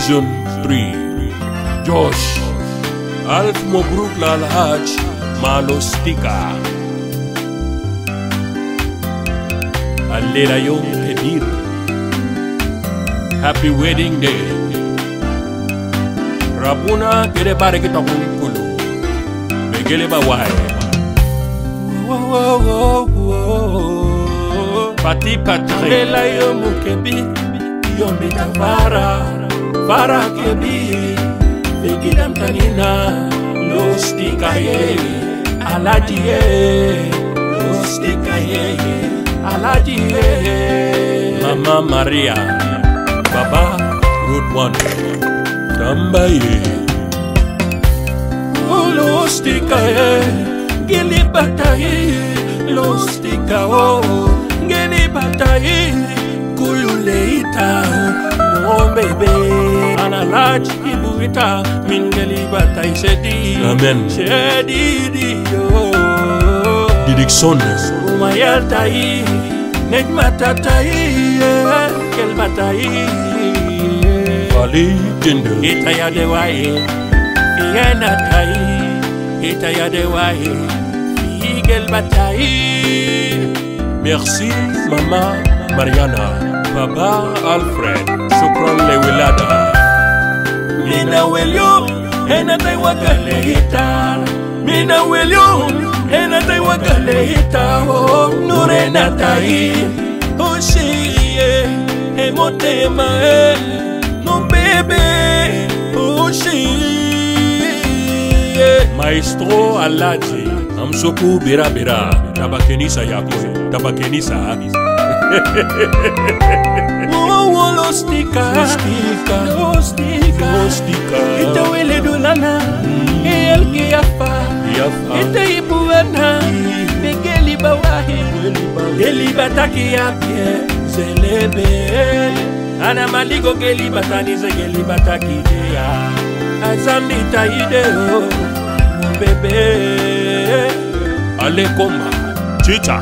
Season 3. Josh, Alf Mobruk Alhag Ma Rosetika. Allera Yom Kadir. Happy Wedding Day. Rabuna kere bare kitokun kulu. Begele bawai. Pati Patrick. Allera Yom Kadir. Yombita para, para que vi, Vigidam Tanina, Rosetika ye, Alhag ye, Rosetika ye, Alhag ye. Mama Maria, Baba Rudwan, Tambaye, Rosetika ye, Gilipata ye, Rosetika o, Gilipata ye. Kululeita, oh baby, Alhag ibuita, mingeli batai shedi, amen, shedi diyo. Didikson, umayal tai, negmata tai, kel batai, Ali Tindo, itaya dewai, iena tai, itaya dewai, igel batai. Merci, Mama Mariana. Baba Alfred, Sukron Lewilada. Mina William, and I wakaleita. Mina William, and I wakaleita. Oh, Nurena tai. Oh, she, eh, motema, eh, no baby. Oh, she, eh. Maestro Alhag, Amsoku Bira Bira. Tabakenisa Yako, Tabakenisa. Oh, Rosetika, Rosetika, Rosetika, Rosetika. Ita wele dulana, el ke yafa, ita ibuana, begeli bawahi, geli bataki yapie, zelebe. Ana maligo geli batani ze geli bataki ya, azami ta ideo, bebe. Alekoma, Chicha,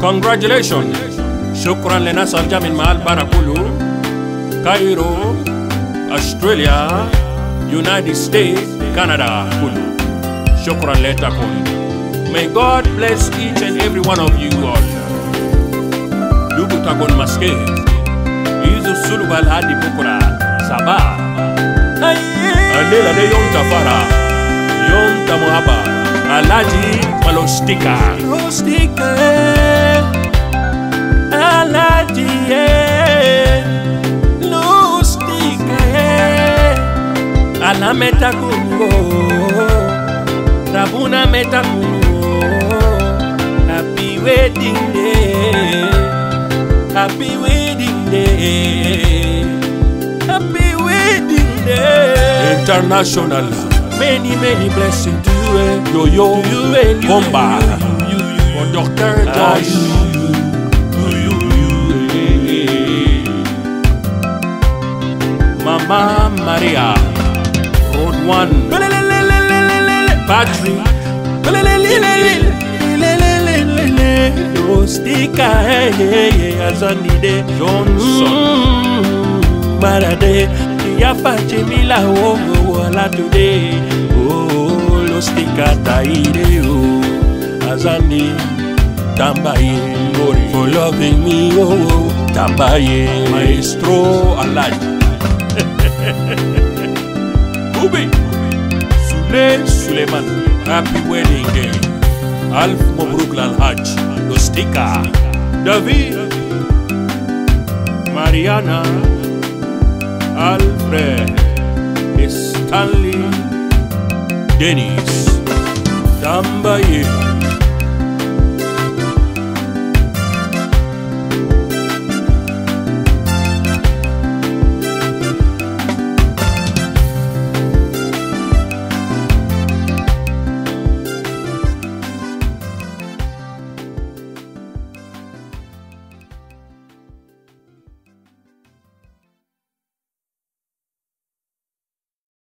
congratulations. Shukran lena Sanjamin Mahal Barakulu, Cairo, Australia, United States, Canada, Kulu. Shukran leta Kulu. May God bless each and every one of you all. Dubutagon maske, Izu Sulubal Hadi Bukura, Sabah, Alela de Yom Tafara, Yom Tamuhaba, Alhag Ma Rosetika. Rosetika. Alhag Rosetika ana meta kungo rabuna meta kungo. Happy wedding day, happy wedding day, happy wedding day. International, many many blessings to you, yo yo bomba for Dr. Josh. Mama Maria, Road One, Patrick, Rosetika, Azanide, Johnson, Marade, Yafache Mila, Wala today, oh, Rosetika, Taide, Azani, Tambaye, for loving me, oh, Tambaye, Maestro Alhag. Ubi Sule Suleiman, happy wedding day. Alf Mobruk Alhag Rosetika. David Mariana Alfred Stanley Dennis Tambaye.